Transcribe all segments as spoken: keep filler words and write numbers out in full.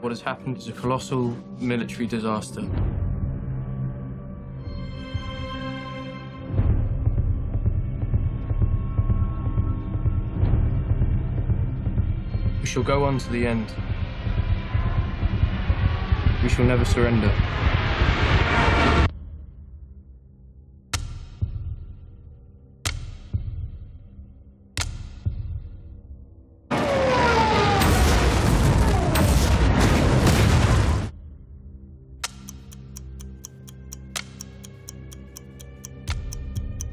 What has happened is a colossal military disaster. We shall go on to the end. We shall never surrender.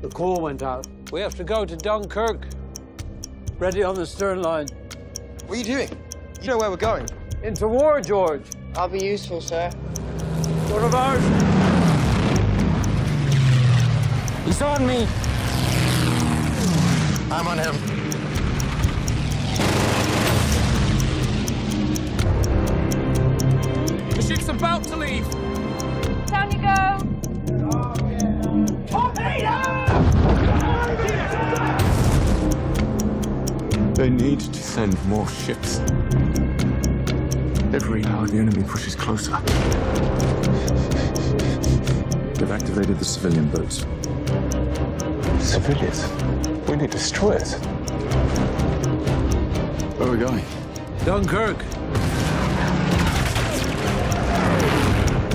The call went out. We have to go to Dunkirk. Ready on the stern line. What are you doing? You know where we're going. Into war, George. I'll be useful, sir. One of ours. He's on me. I'm on him. The ship's about to leave. Down you go. Torpedo! They need to send more ships. Every hour, the enemy pushes closer. They've activated the civilian boats. Civilians? We need destroyers. Where are we going? Dunkirk.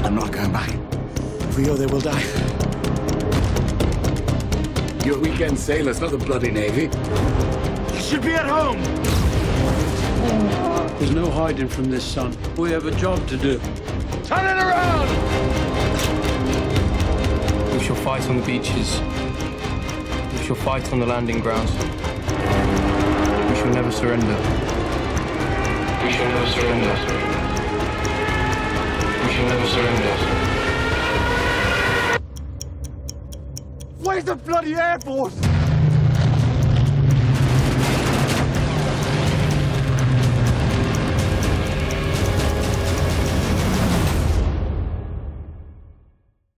I'm not going back. If we go, they will die. You're weekend sailors, not the bloody Navy. You should be at home. There's no hiding from this, son. We have a job to do. Turn it around! We shall fight on the beaches. We shall fight on the landing grounds. We shall never surrender. We shall never surrender. We shall never surrender. Where's the bloody Air Force?